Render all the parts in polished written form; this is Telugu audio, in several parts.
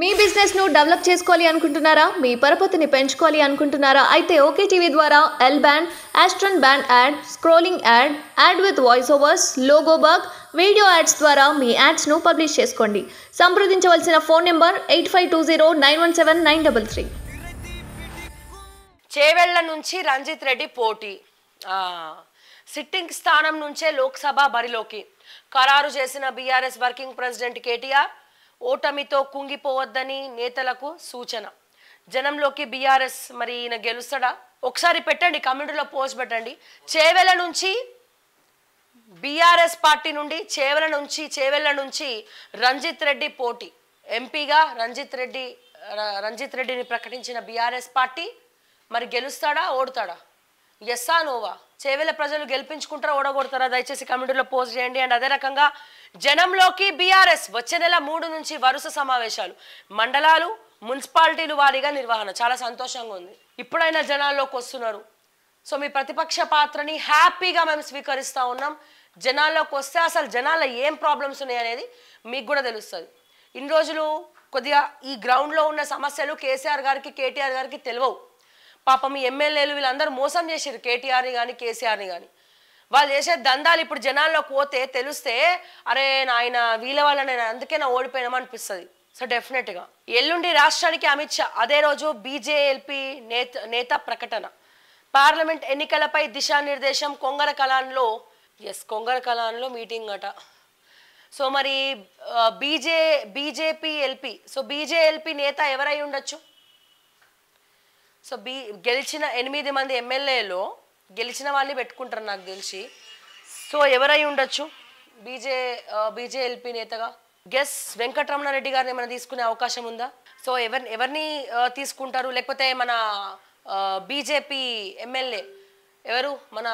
మీ బిజినెస్ ను డెవలప్ చేసుకోవాలి అనుకుంటున్నారా? మీ పరపతిని పెంచుకోవాలి అనుకుంటున్నారా? అయితే OKTV ద్వారా L band, ఆస్ట్రన్ band ad, scrolling ad, ad with voice overs, logo work, video ads ద్వారా మీ యాడ్స్ ను పబ్లిష్ చేసుకోండి. సంప్రదించవలసిన ఫోన్ నంబర్ 8520917933. చేవెళ్ళ నుంచి రంజిత్ రెడ్డి పోటీ. సిట్టింగ్ స్థానం నుంచే లోక్సభ బరిలోకి ఖరారు చేసిన BRS వర్కింగ్ ప్రెసిడెంట్ KTR ఓటమితో కుంగిపోవద్దని నేతలకు సూచన. జనంలోకి BRS మరి ఈయన గెలుస్తాడా? ఒకసారి పెట్టండి, కమ్యూనిటీలో పోస్ట్ పెట్టండి. చేవెళ్ళ నుంచి BRS పార్టీ నుండి చేవెళ్ళ నుంచి రంజిత్ రెడ్డి పోటీ. ఎంపీగా రంజిత్ రెడ్డిని ప్రకటించిన BRS పార్టీ మరి గెలుస్తాడా, ఓడతాడా? ఎస్సా నోవా? చేవెళ్ళ ప్రజలు గెలిపించుకుంటారా, ఓడగొడతారా? దయచేసి కమ్యూనిటీలో పోస్ట్ చేయండి. అండ్ అదే రకంగా జనంలోకి BRS వచ్చే నెల 3 నుంచి వరుస సమావేశాలు, మండలాలు, మున్సిపాలిటీలు వారీగా నిర్వహణ. చాలా సంతోషంగా ఉంది, ఇప్పుడైనా జనాల్లోకి వస్తున్నారు. సో మీ ప్రతిపక్ష పాత్రని హ్యాపీగా మేము స్వీకరిస్తూ ఉన్నాం. జనాల్లోకి వస్తే అసలు జనాల ఏం ప్రాబ్లమ్స్ ఉన్నాయి అనేది మీకు కూడా తెలుస్తుంది. ఇన్ని రోజులు కొద్దిగా ఈ గ్రౌండ్లో ఉన్న సమస్యలు KCR గారికి, KTR గారికి తెలియవు. పాపం ఈ ఎమ్మెల్యేలు వీళ్ళందరూ మోసం చేశారు, KTRని కానీ KCRని కానీ. వాళ్ళు చేసే దందాలు ఇప్పుడు జనాల్లోకి పోతే తెలిస్తే, అరే నాయన వీళ్ళ వల్ల నేను అందుకే ఓడిపోయినామనిపిస్తుంది. సో డెఫినెట్గా ఎల్లుండి రాష్ట్రానికి అమిత్ షా, అదే రోజు BJLP నేత ప్రకటన. పార్లమెంట్ ఎన్నికలపై దిశానిర్దేశం కొంగర కలాన్లో మీటింగ్ అట. సో మరి BJP LP, సో BJLP నేత ఎవరై ఉండొచ్చు? సో గెలిచిన 8 మంది ఎమ్మెల్యేలో గెలిచిన వాళ్ళని పెట్టుకుంటారు నాకు తెలిసి. సో ఎవరై ఉండొచ్చు BJLP నేతగా? గెస్ వెంకటరమణారెడ్డి గారిని ఏమైనా తీసుకునే అవకాశం ఉందా? సో ఎవరిని తీసుకుంటారు? లేకపోతే మన BJP ఎమ్మెల్యే ఎవరు, మన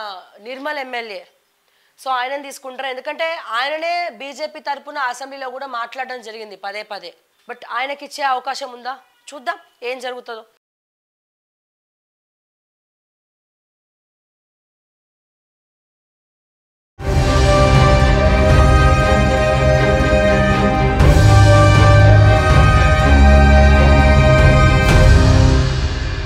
నిర్మల్ ఎమ్మెల్యే, సో ఆయనని తీసుకుంటారు. ఎందుకంటే ఆయననే BJP తరఫున అసెంబ్లీలో కూడా మాట్లాడడం జరిగింది పదే. బట్ ఆయనకిచ్చే అవకాశం ఉందా? చూద్దాం ఏం జరుగుతుందో.